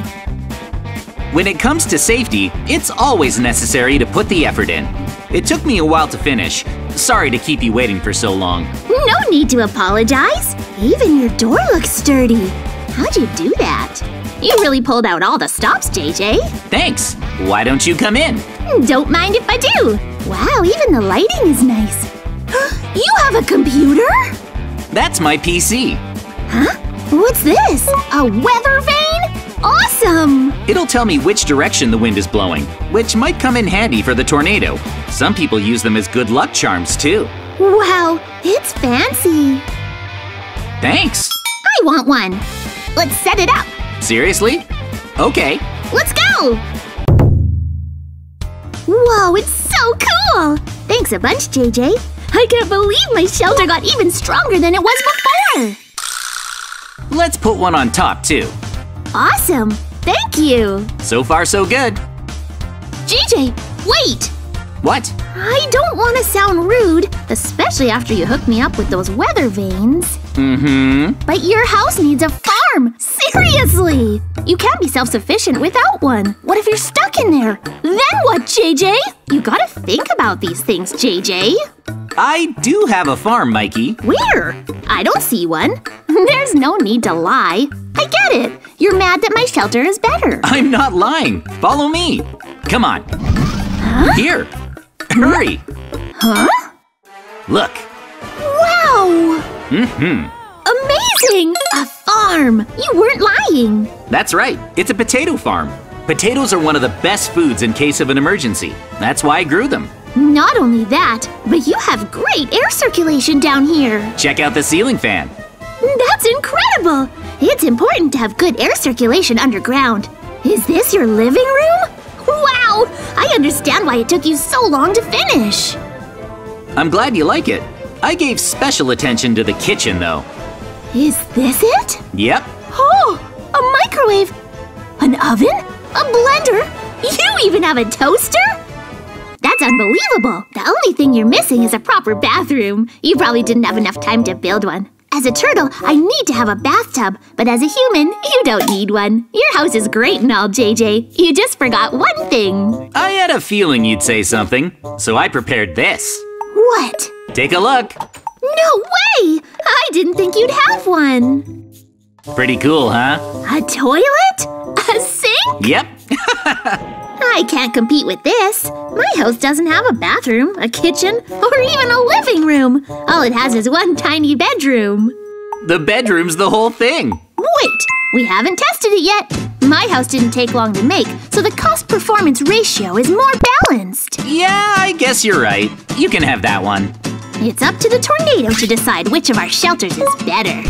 When it comes to safety, it's always necessary to put the effort in. It took me a while to finish. Sorry to keep you waiting for so long. No need to apologize. Even your door looks sturdy. How'd you do that? You really pulled out all the stops, J J. Thanks. Why don't you come in? Don't mind if I do. Wow, even the lighting is nice. You have a computer? That's my P C. Huh? What's this? A weather vane? Awesome! It'll tell me which direction the wind is blowing, which might come in handy for the tornado. Some people use them as good luck charms, too. Wow, it's fancy. Thanks. I want one. Let's set it up. Seriously? Okay. Let's go! Whoa, it's so cool! Thanks a bunch, J J. I can't believe my shelter got even stronger than it was before. Let's put one on top, too. Awesome! Thank you! So far, so good. J J, wait! What? I don't want to sound rude, especially after you hooked me up with those weather vanes. Mm-hmm. But your house needs a farm! Seriously! You can't be self-sufficient without one. What if you're stuck in there? Then what, J J? You gotta think about these things, J J. I do have a farm, Mikey. Where? I don't see one. There's no need to lie. I get it. You're mad that my shelter is better. I'm not lying. Follow me. Come on. Huh? Here. Hurry. Huh? Look. Wow. Mm-hmm. Amazing. A farm. You weren't lying. That's right. It's a potato farm. Potatoes are one of the best foods in case of an emergency. That's why I grew them. Not only that, but you have great air circulation down here. Check out the ceiling fan. That's incredible! It's important to have good air circulation underground. Is this your living room? Wow! I understand why it took you so long to finish. I'm glad you like it. I gave special attention to the kitchen, though. Is this it? Yep. Oh, a microwave, an oven, a blender. You even have a toaster? That's unbelievable. The only thing you're missing is a proper bathroom. You probably didn't have enough time to build one. As a turtle, I need to have a bathtub, but as a human, you don't need one. Your house is great and all, J J. You just forgot one thing. I had a feeling you'd say something, so I prepared this. What? Take a look. No way! I didn't think you'd have one. Pretty cool, huh? A toilet? A sink? Yep. I can't compete with this. My house doesn't have a bathroom, a kitchen, or even a living room. All it has is one tiny bedroom. The bedroom's the whole thing. Wait, we haven't tested it yet. My house didn't take long to make, so the cost-performance ratio is more balanced. Yeah, I guess you're right. You can have that one. It's up to the tornado to decide which of our shelters is better.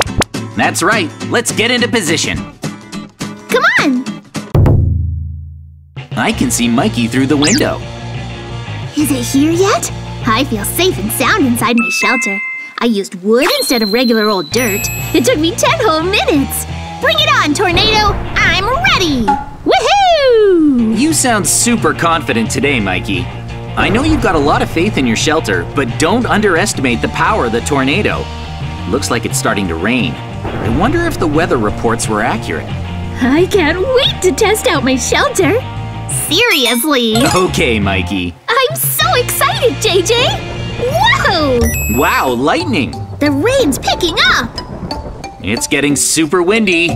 That's right. Let's get into position. Come on! I can see Mikey through the window. Is it here yet? I feel safe and sound inside my shelter. I used wood instead of regular old dirt. It took me ten whole minutes. Bring it on, tornado! I'm ready! Woohoo! You sound super confident today, Mikey. I know you've got a lot of faith in your shelter, but don't underestimate the power of the tornado. Looks like it's starting to rain. I wonder if the weather reports were accurate. I can't wait to test out my shelter. Seriously! Okay, Mikey. I'm so excited, J J! Whoa! Wow, lightning! The rain's picking up! It's getting super windy.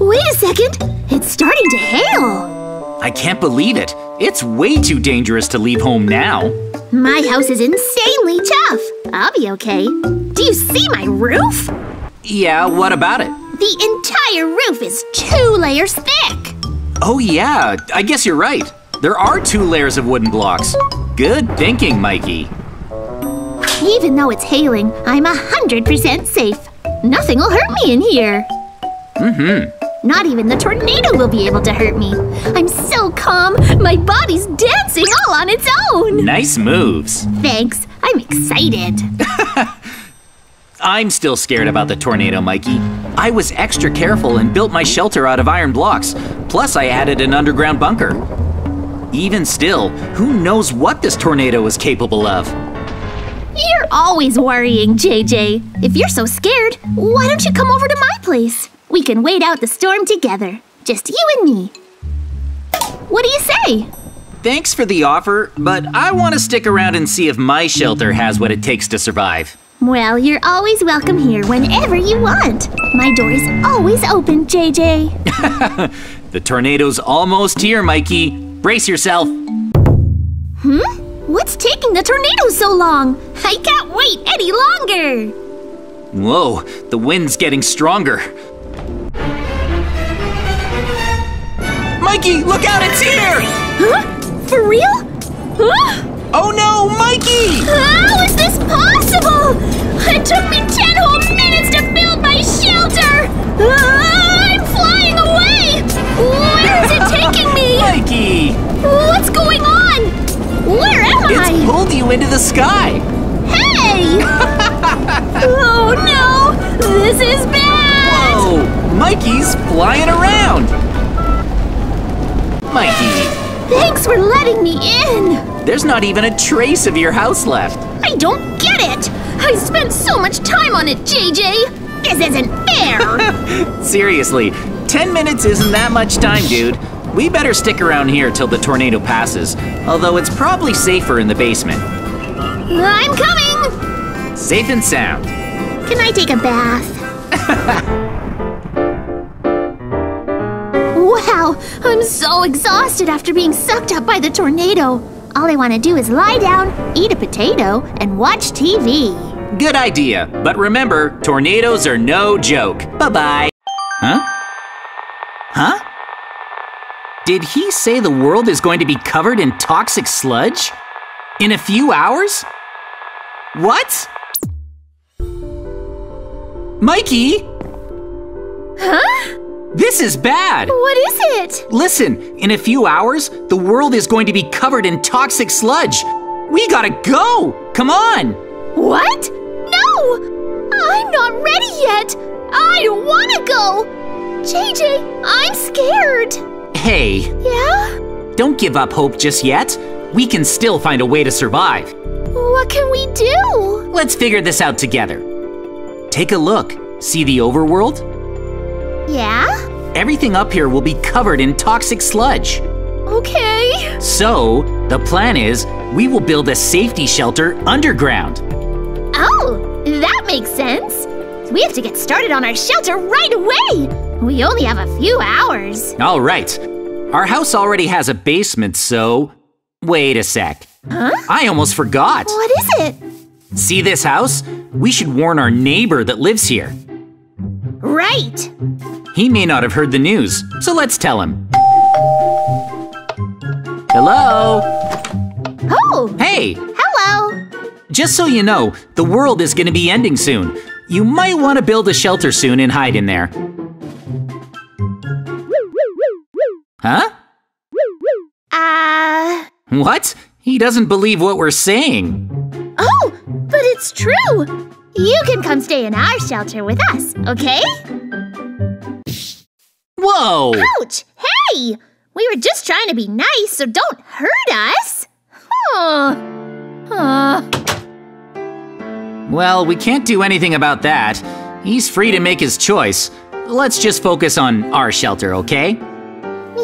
Wait a second! It's starting to hail! I can't believe it! It's way too dangerous to leave home now. My house is insanely tough. I'll be okay. Do you see my roof? Yeah, what about it? The entire roof is two layers thick! Oh yeah, I guess you're right. There are two layers of wooden blocks. Good thinking, Mikey. Even though it's hailing, I'm one hundred percent safe. Nothing will hurt me in here. Mm-hmm. Not even the tornado will be able to hurt me. I'm so calm, my body's dancing all on its own. Nice moves. Thanks, I'm excited. I'm still scared about the tornado, Mikey. I was extra careful and built my shelter out of iron blocks. Plus, I added an underground bunker. Even still, who knows what this tornado is capable of? You're always worrying, J J. If you're so scared, why don't you come over to my place? We can wait out the storm together. Just you and me. What do you say? Thanks for the offer, but I want to stick around and see if my shelter has what it takes to survive. Well, you're always welcome here whenever you want. My door is always open, J J. The tornado's almost here, Mikey. Brace yourself. Hmm? What's taking the tornado so long? I can't wait any longer. Whoa, the wind's getting stronger. Mikey, look out, it's here! Huh? For real? Huh? Oh no, Mikey! How is this possible? It took me ten whole minutes to build my shelter! I'm flying away! Where is it taking me? Mikey! What's going on? Where am I? It's pulled you into the sky! Hey! Oh no! This is bad! Whoa! Mikey's flying around! Mikey! Thanks for letting me in! There's not even a trace of your house left. I don't get it! I spent so much time on it, J J! This isn't fair! Seriously, ten minutes isn't that much time, dude. We better stick around here till the tornado passes, although it's probably safer in the basement. I'm coming! Safe and sound. Can I take a bath? Wow, I'm so exhausted after being sucked up by the tornado. All I want to do is lie down, eat a potato, and watch T V. Good idea, but remember, tornadoes are no joke. Bye-bye. Huh? Huh? Did he say the world is going to be covered in toxic sludge? In a few hours? What? Mikey? Huh? This is bad! What is it? Listen, in a few hours, the world is going to be covered in toxic sludge. We gotta go! Come on! What? No! I'm not ready yet! I don't wanna go! J J, I'm scared! Hey. Yeah? Don't give up hope just yet. We can still find a way to survive. What can we do? Let's figure this out together. Take a look. See the overworld? Yeah? Everything up here will be covered in toxic sludge. Okay. So, the plan is, we will build a safety shelter underground. Oh, that makes sense. We have to get started on our shelter right away. We only have a few hours. All right. Our house already has a basement, so... Wait a sec. Huh? I almost forgot. What is it? See this house? We should warn our neighbor that lives here. Right. He may not have heard the news, so let's tell him. Hello? Oh! Hey! Hello! Just so you know, the world is gonna be ending soon. You might want to build a shelter soon and hide in there. Huh? Uh... What? He doesn't believe what we're saying. Oh, but it's true! You can come stay in our shelter with us, okay? Whoa! Ouch! Hey! We were just trying to be nice, so don't hurt us! Oh. Oh. Well, we can't do anything about that. He's free to make his choice. Let's just focus on our shelter, okay?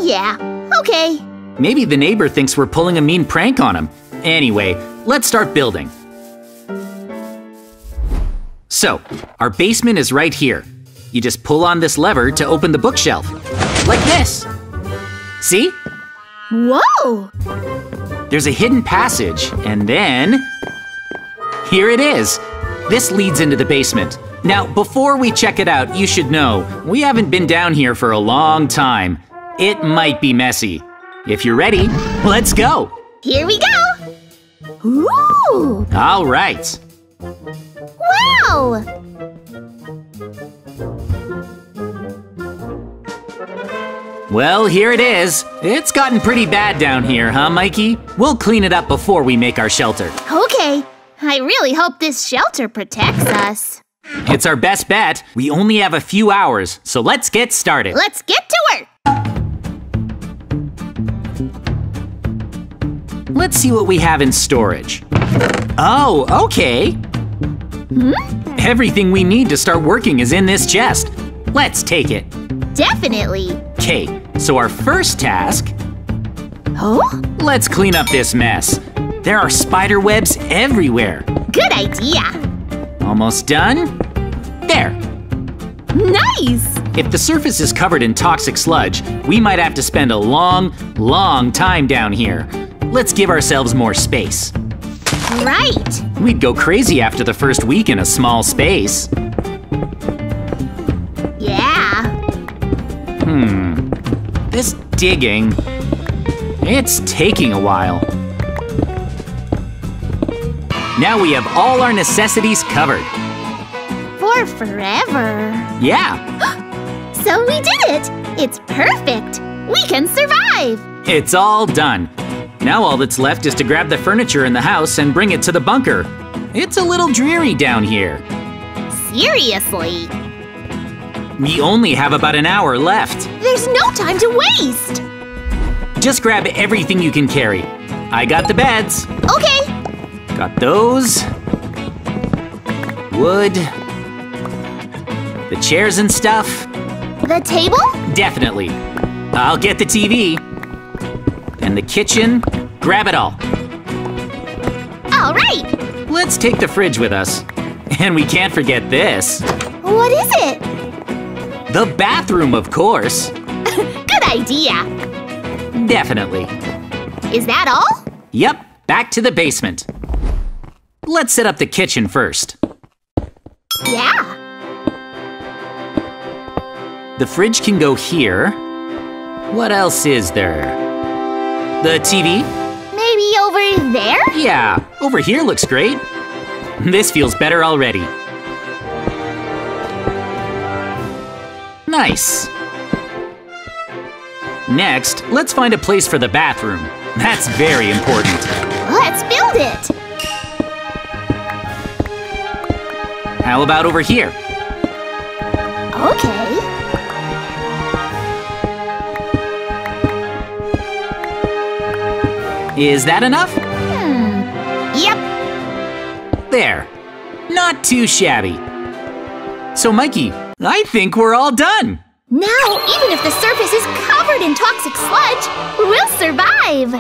Yeah, okay. Maybe the neighbor thinks we're pulling a mean prank on him. Anyway, let's start building. So, our basement is right here. You just pull on this lever to open the bookshelf. Like this! See? Whoa! There's a hidden passage, and then... Here it is! This leads into the basement. Now, before we check it out, you should know, we haven't been down here for a long time. It might be messy. If you're ready, let's go! Here we go! Ooh! All right. Wow! Well, here it is. It's gotten pretty bad down here, huh, Mikey? We'll clean it up before we make our shelter. Okay. I really hope this shelter protects us. It's our best bet. We only have a few hours, so let's get started. Let's get to work! Let's see what we have in storage. Oh, okay. Hmm? Everything we need to start working is in this chest. Let's take it. Definitely. Okay, so our first task... Oh? Let's clean up this mess. There are spider webs everywhere. Good idea. Almost done. There. Nice! If the surface is covered in toxic sludge, we might have to spend a long, long time down here. Let's give ourselves more space. Right! We'd go crazy after the first week in a small space. Yeah. Hmm. This digging, it's taking a while. Now we have all our necessities covered. For forever. Yeah. So we did it! It's perfect! We can survive! It's all done. Now all that's left is to grab the furniture in the house and bring it to the bunker. It's a little dreary down here. Seriously? We only have about an hour left. There's no time to waste! Just grab everything you can carry. I got the beds. Okay. Got those. Wood. The chairs and stuff. The table? Definitely. I'll get the T V. And the kitchen, grab it all. All right. Let's take the fridge with us. And we can't forget this. What is it? The bathroom, of course. Good idea. Definitely. Is that all? Yep, back to the basement. Let's set up the kitchen first. Yeah. The fridge can go here. What else is there? The T V? Maybe over there? Yeah, over here looks great. This feels better already. Nice. Next, let's find a place for the bathroom. That's very important. Let's build it. How about over here? Okay. Is that enough? Hmm. Yep. There. Not too shabby. So, Mikey, I think we're all done. Now, even if the surface is covered in toxic sludge, we'll survive.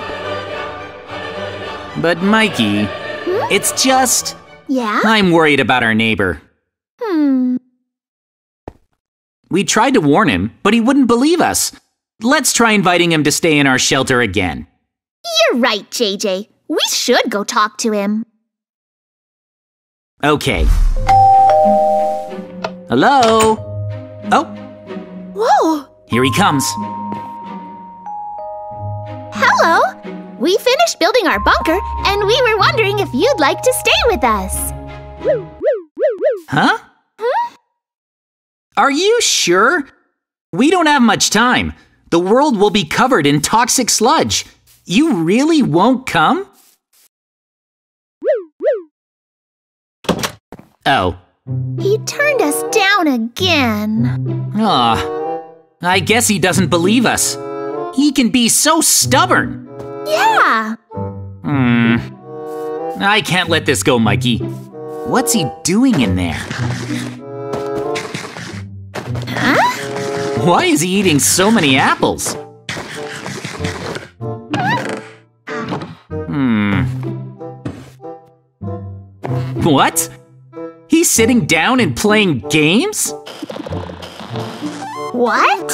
But, Mikey, hmm? It's just… Yeah? I'm worried about our neighbor. Hmm. We tried to warn him, but he wouldn't believe us. Let's try inviting him to stay in our shelter again. You're right, J J. We should go talk to him. Okay. Hello? Oh. Whoa. Here he comes. Hello. We finished building our bunker, and we were wondering if you'd like to stay with us. Huh? Hmm? Are you sure? We don't have much time. The world will be covered in toxic sludge. You really won't come? Oh. He turned us down again. Aw. Oh, I guess he doesn't believe us. He can be so stubborn. Yeah. Hmm. I can't let this go, Mikey. What's he doing in there? Huh? Why is he eating so many apples? Hmm. What? He's sitting down and playing games? What?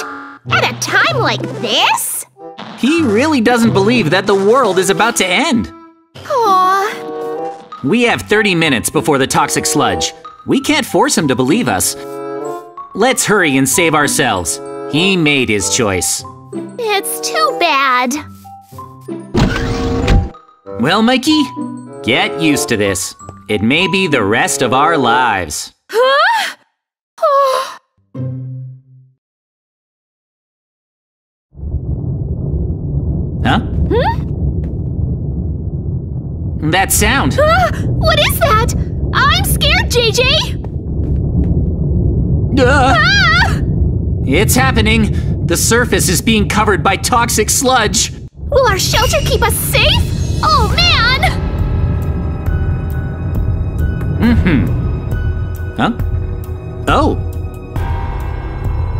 At a time like this? He really doesn't believe that the world is about to end. Aww. We have thirty minutes before the toxic sludge. We can't force him to believe us. Let's hurry and save ourselves. He made his choice. It's too bad. Well, Mikey, get used to this. It may be the rest of our lives. Huh? Oh. Huh? Hmm? That sound. Uh, what is that? I'm scared, J J. Uh, ah! It's happening. The surface is being covered by toxic sludge. Will our shelter keep us safe? Oh, man! Mm-hmm. Huh? Oh.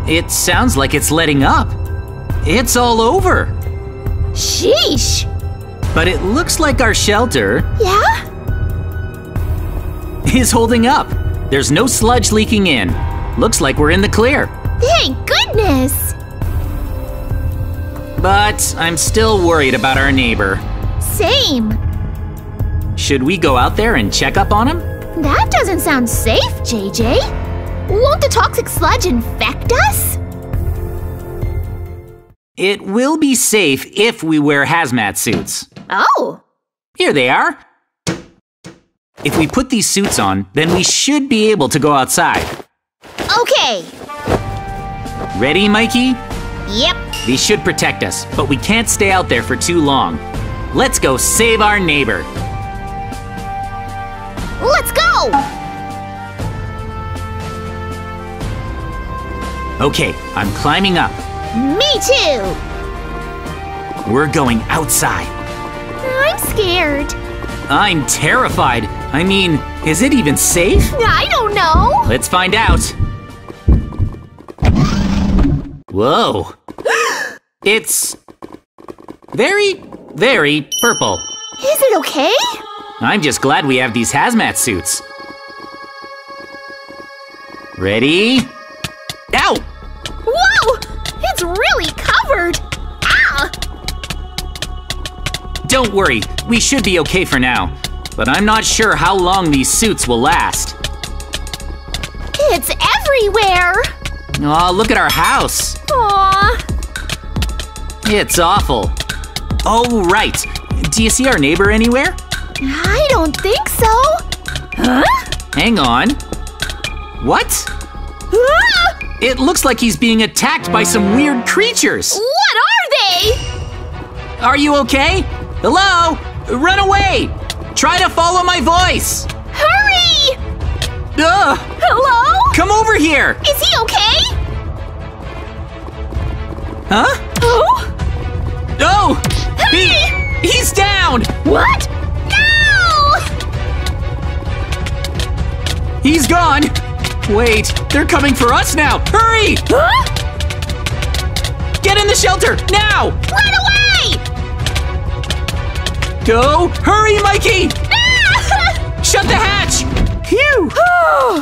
It sounds like it's letting up. It's all over. Sheesh. But it looks like our shelter… Yeah? Is holding up. There's no sludge leaking in. Looks like we're in the clear. Thank goodness! But I'm still worried about our neighbor. Same. Should we go out there and check up on him? That doesn't sound safe, J J. Won't the toxic sludge infect us? It will be safe if we wear hazmat suits. Oh. Here they are. If we put these suits on, then we should be able to go outside. Okay. Ready, Mikey? Yep. These should protect us, but we can't stay out there for too long. Let's go save our neighbor. Let's go! Okay, I'm climbing up. Me too! We're going outside. I'm scared. I'm terrified. I mean, is it even safe? I don't know. Let's find out. Whoa. It's very... very purple. Is it okay? I'm just glad we have these hazmat suits. Ready? Ow! Whoa! It's really covered! Ah! Don't worry, we should be okay for now. But I'm not sure how long these suits will last. It's everywhere! Aw, look at our house. Aw. It's awful. Oh, right. Do you see our neighbor anywhere? I don't think so. Huh? Hang on. What? Ah! It looks like he's being attacked by some weird creatures. What are they? Are you okay? Hello? Run away! Try to follow my voice. Hurry! Ugh. Hello? Come over here. Is he okay? Huh? Oh? Oh! Hey! He, he's down! What? No! He's gone! Wait, they're coming for us now! Hurry! Huh? Get in the shelter, now! Run away! Go! Hurry, Mikey! Ah! Shut the hatch! Phew!